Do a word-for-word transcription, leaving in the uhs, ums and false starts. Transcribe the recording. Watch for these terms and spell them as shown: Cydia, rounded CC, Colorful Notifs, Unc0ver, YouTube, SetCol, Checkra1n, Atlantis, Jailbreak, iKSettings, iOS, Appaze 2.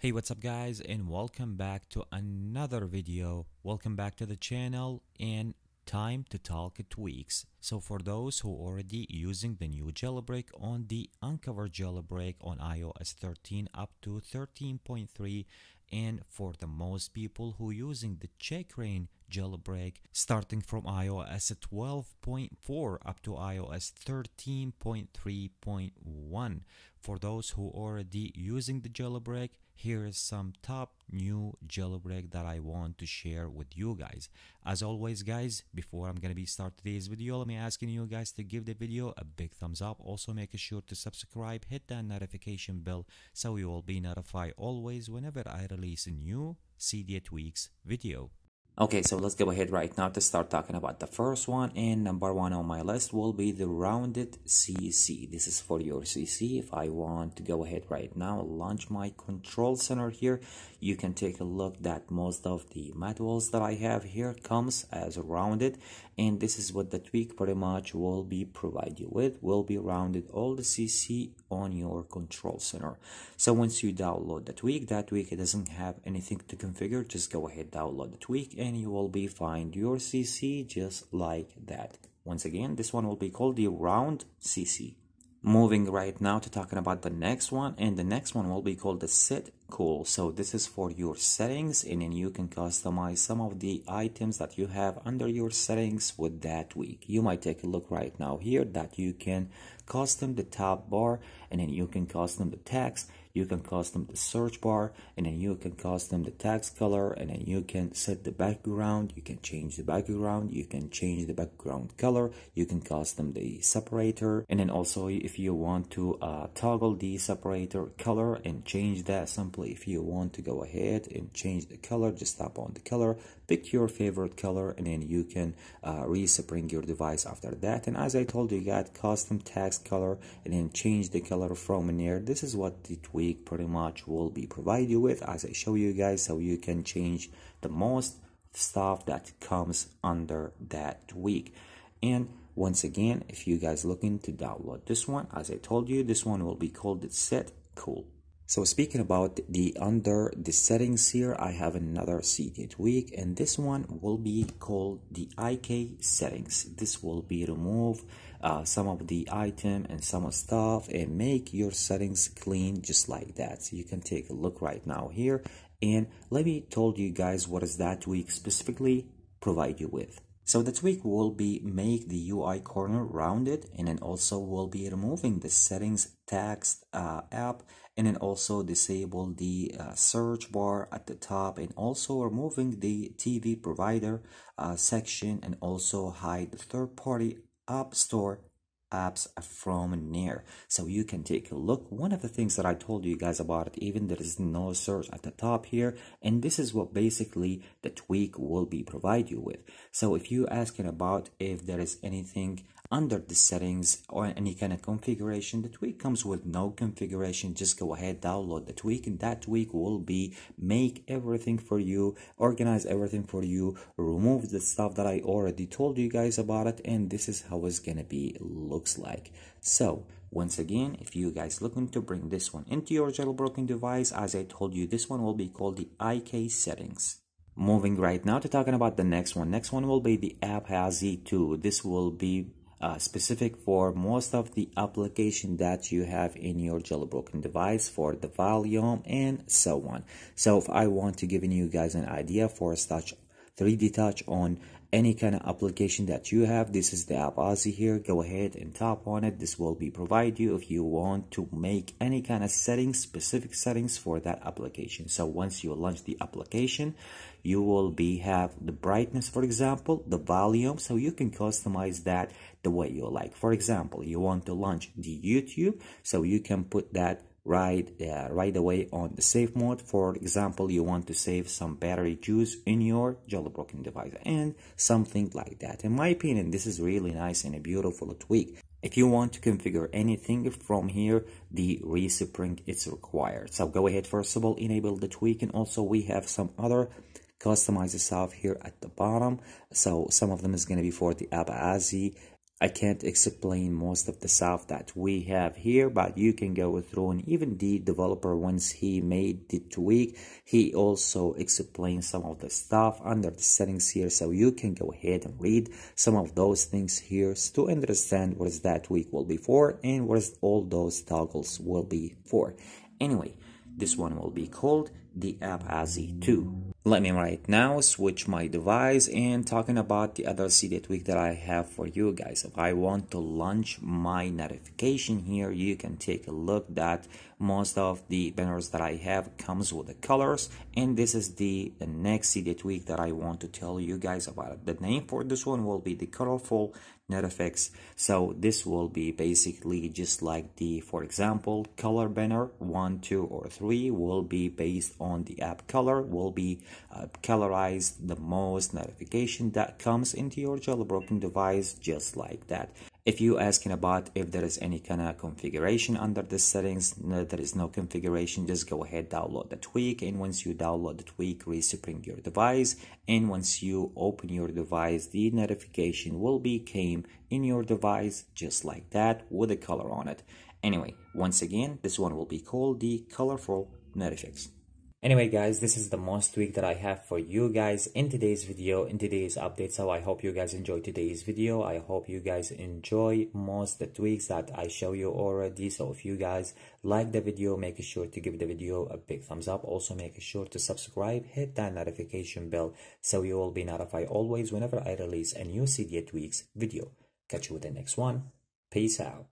Hey, what's up guys, and welcome back to another video. Welcome back to the channel and time to talk tweaks. So for those who already using the new jailbreak on the Unc0ver jailbreak on i O S thirteen up to thirteen point three, and for the most people who using the Checkra one jailbreak starting from i O S twelve point four up to i O S thirteen point three point one. For those who already using the jailbreak, here is some top new jailbreak that I want to share with you guys. As always guys, before I'm gonna be start today's video, let me asking you guys to give the video a big thumbs up. Also make sure to subscribe, hit that notification bell so you will be notified always whenever I release a new Cydia tweaks video. Okay, so let's go ahead right now to start talking about the first one, and number one on my list will be the rounded C C. This is for your C C. If I want to go ahead right now, launch my control center here, you can take a look that most of the modules that I have here comes as rounded, and this is what the tweak pretty much will be provide you with, will be rounded all the C C on your control center. So once you download the tweak, that tweak it doesn't have anything to configure, just go ahead download the tweak and you will be find your C C just like that. Once again, this one will be called the round C C. Moving right now to talking about the next one, and the next one will be called the SetCol. So this is for your settings, and then you can customize some of the items that you have under your settings with that tweak. You might take a look right now here that you can custom the top bar, and then you can custom the text, you can custom the search bar, and then you can custom the text color, and then you can set the background, you can change the background, you can change the background color, you can custom the separator, and then also if you want to uh, toggle the separator color and change that, simply if you want to go ahead and change the color, just tap on the color, pick your favorite color, and then you can uh, respring your device after that. And as I told you, you got custom text color and then change the color from in here. This is what the tweak pretty much will be provide you with as I show you guys, so you can change the most stuff that comes under that tweak. And once again, if you guys looking to download this one, as I told you, this one will be called the SetCol. So speaking about the under the settings here, I have another Cydia tweak, and this one will be called the iKSettings. This will be remove uh, some of the item and some stuff and make your settings clean just like that. So you can take a look right now here, and let me told you guys what is that tweak specifically provide you with. So the tweak will be make the U I corner rounded, and then also will be removing the settings text uh, app, and then also disable the uh, search bar at the top, and also removing the T V provider uh, section, and also hide the third party app store apps from near. So you can take a look, one of the things that I told you guys about it, even there is no search at the top here, and this is what basically the tweak will be provide you with. So if you asking about if there is anything under the settings or any kind of configuration, the tweak comes with no configuration. Just go ahead, download the tweak, and that tweak will be make everything for you, organize everything for you, remove the stuff that I already told you guys about it, and this is how it's gonna be looks like. So once again, if you guys looking to bring this one into your jailbroken device, as I told you, this one will be called the iKSettings. Moving right now to talking about the next one. Next one will be the Appaze two. This will be Uh, specific for most of the application that you have in your jailbroken device for the volume and so on. So if I want to give you guys an idea for a touch three D touch on any kind of application that you have, this is the Appaze here, go ahead and tap on it. This will be provide you if you want to make any kind of settings, specific settings for that application. So once you launch the application, you will be have the brightness, for example, the volume, so you can customize that the way you like. For example, you want to launch the YouTube, so you can put that right uh, right away on the save mode. For example, you want to save some battery juice in your jailbroken device and something like that. In my opinion, this is really nice and a beautiful tweak. If you want to configure anything from here, the respring is required. So go ahead, first of all, enable the tweak, and also we have some other customized stuff here at the bottom. So some of them is going to be for the Appaze I can't explain most of the stuff that we have here, but you can go through, and even the developer, once he made the tweak, he also explained some of the stuff under the settings here, so you can go ahead and read some of those things here to understand what is that tweak will be for and what is all those toggles will be for. Anyway, this one will be called the Appaze two. Let me right now switch my device and talking about the other Cydia tweak that I have for you guys. If I want to launch my notification here, you can take a look that most of the banners that I have comes with the colors, and this is the, the next Cydia tweak that I want to tell you guys about. The name for this one will be the Colorful Notifs. So this will be basically just like the, for example, color banner one, two, or three will be based on the app color, will be uh, colorized the most notification that comes into your jailbroken device, just like that. If you're asking about if there is any kind of configuration under the settings, no, there is no configuration. Just go ahead, download the tweak, and once you download the tweak, respring your device, and once you open your device, the notification will be came in your device just like that with a color on it. Anyway, once again, this one will be called the Colorful Notifs. Anyway guys, this is the most tweak that I have for you guys in today's video, in today's update. So I hope you guys enjoy today's video. I hope you guys enjoy most the tweaks that I show you already. So if you guys like the video, make sure to give the video a big thumbs up. Also make sure to subscribe, hit that notification bell so you will be notified always whenever I release a new Cydia tweaks video. Catch you with the next one. Peace out.